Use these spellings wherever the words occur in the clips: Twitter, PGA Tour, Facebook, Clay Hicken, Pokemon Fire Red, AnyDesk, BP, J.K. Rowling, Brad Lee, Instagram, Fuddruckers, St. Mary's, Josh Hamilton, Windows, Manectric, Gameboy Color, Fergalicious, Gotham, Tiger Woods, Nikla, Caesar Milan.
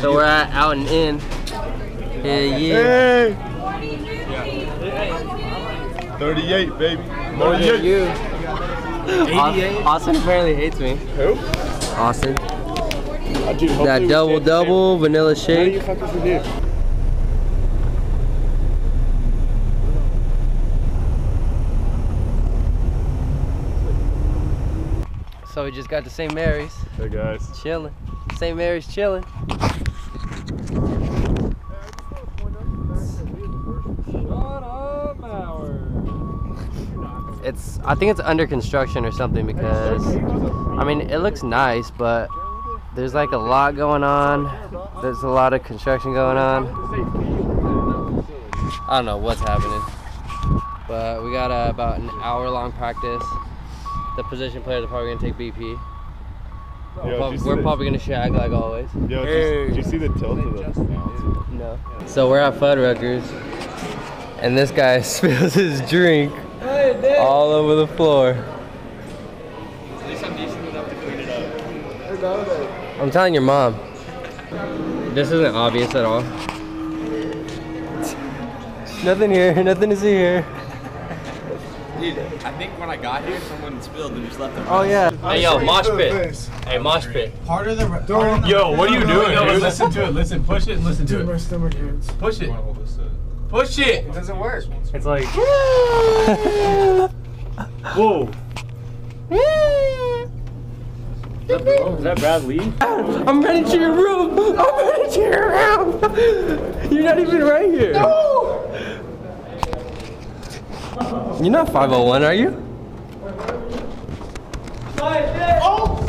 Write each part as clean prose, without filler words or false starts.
So we're at Out and In. Hell yeah. Hey. 38, baby. More than you. 88. Austin apparently hates me. Who? Austin. That double-double vanilla shake. How do you fuck this in here? So we just got to St. Mary's. Hey guys. Chilling. St. Mary's chilling. It's, I think it's under construction or something because, I mean, it looks nice, but there's like a lot going on. There's a lot of construction going on. I don't know what's happening. But we got about an hour-long practice. The position players are probably gonna take BP. We're probably gonna shag like always. Yo, did you see the tilt of those now? No. So we're at Fuddruckers, and this guy spills his drink all over the floor. At least I'm decent enough to clean it up. I'm telling your mom. This isn't obvious at all. Nothing here. Nothing to see here. Dude, I think when I got here, someone spilled and just left them. Oh yeah. Hey yo, mosh pit. Hey, mosh pit. Part of the. Yo, what are you doing, dude? Listen to it. Listen, push it and listen to it. My stomach hurts. Push it. Push it. It doesn't work. It's like. Whoa. Is that Brad Lee? I'm running to your room. I'm running to your room. You're not even right here. No. You're not 501, are you? Oh,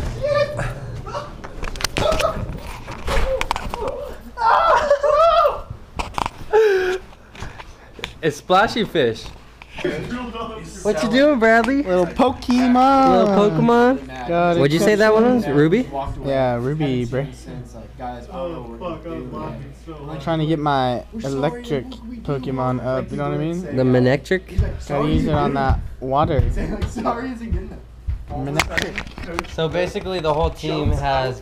shit! It's splashy fish. What you doing, Bradley? Little Pokemon. Little Pokemon. God, what'd you say that one was? Ruby? Yeah, Ruby, bro. I'm trying to get my electric Pokemon up, you know what I mean? The Manectric? Gotta use it on that water. Manectric. So basically the whole team has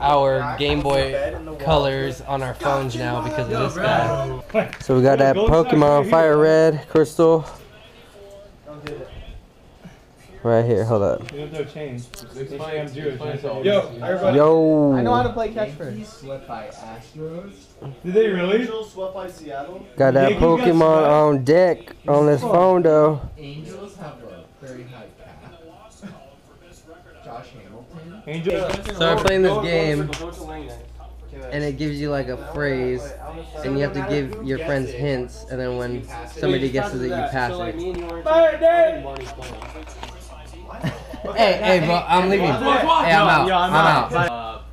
our Game Boy colors on our phones now because of this guy. So we got that Pokemon Fire Red crystal. Right here, hold up. You have no change. I'm Jewish. Yo! I know how to play catch first. Did they really? Got that Pokemon on deck on this phone though. Angels have a very high pass. Josh Hamilton. So we're playing this game, and it gives you like a phrase, and you have to give your friends hints, and then when somebody guesses it, you pass it. Fire Day! Hey, bro, I'm leaving. Hey, I'm out.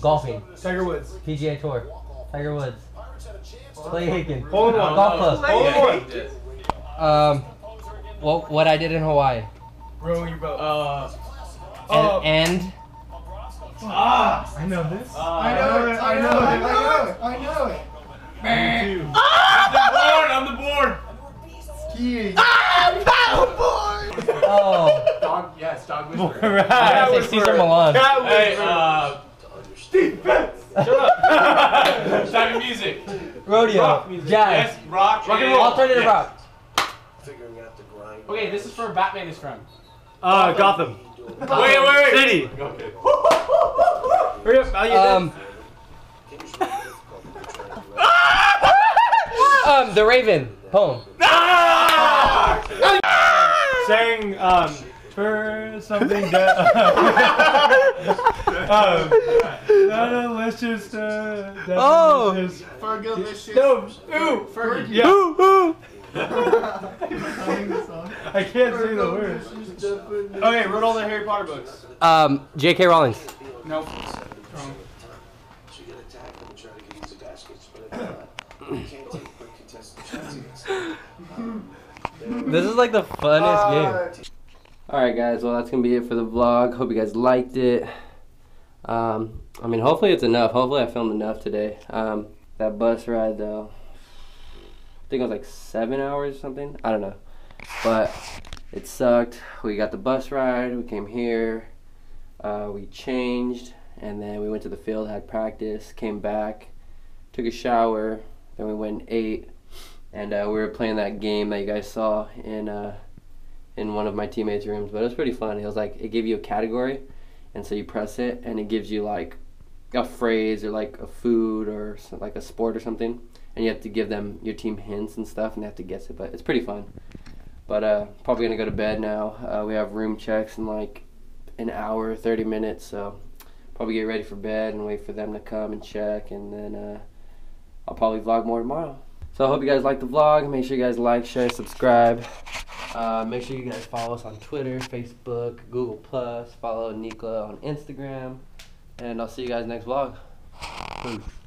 Golfing. Tiger Woods. PGA Tour. Tiger Woods. Clay Hicken. Golf club. What I did in Hawaii. Row your boat. And. I know this. I know it. Man. I'm the board. Skiing. Oh. Dog whisperer. Right. I was gonna say Caesar Milan. Hey, defense! Shut up! Shouting music. Rodeo. Rock music. Jazz. Yes, rock and roll. Alternative rock. Figuring out the grind. Okay, this is where Batman is from. Gotham. Wait. City. Okay. Hurry up, The Raven. Poem. Saying for something that delicious. Fergalicious. No, Fergalicious. Yeah. I can't say the words. Okay, read all the Harry Potter books. J.K. Rowling. Nope. Wrong. She get attacked and try to get into baskets, but you can't take quick contestants. This is like the funnest game. Alright guys, well that's going to be it for the vlog. Hope you guys liked it. I mean, hopefully it's enough. Hopefully I filmed enough today. That bus ride though, I think it was like 7 hours or something. I don't know. But it sucked. We got the bus ride. We came here. We changed. and then we went to the field, had practice, came back, took a shower, then we went and ate, and we were playing that game that you guys saw in one of my teammates' rooms. But it was pretty fun. It was like, it gave you a category, and so you press it, and it gives you like a phrase or like a food or like a sport or something, and you have to give them, your team, hints and stuff, and they have to guess it. But it's pretty fun. But probably gonna go to bed now. We have room checks in like an hour, 30 minutes, so probably get ready for bed and wait for them to come and check, and then I'll probably vlog more tomorrow. So I hope you guys liked the vlog. Make sure you guys like, share, subscribe. Make sure you guys follow us on Twitter, Facebook, Google+, follow Nikla on Instagram, and I'll see you guys next vlog. Peace.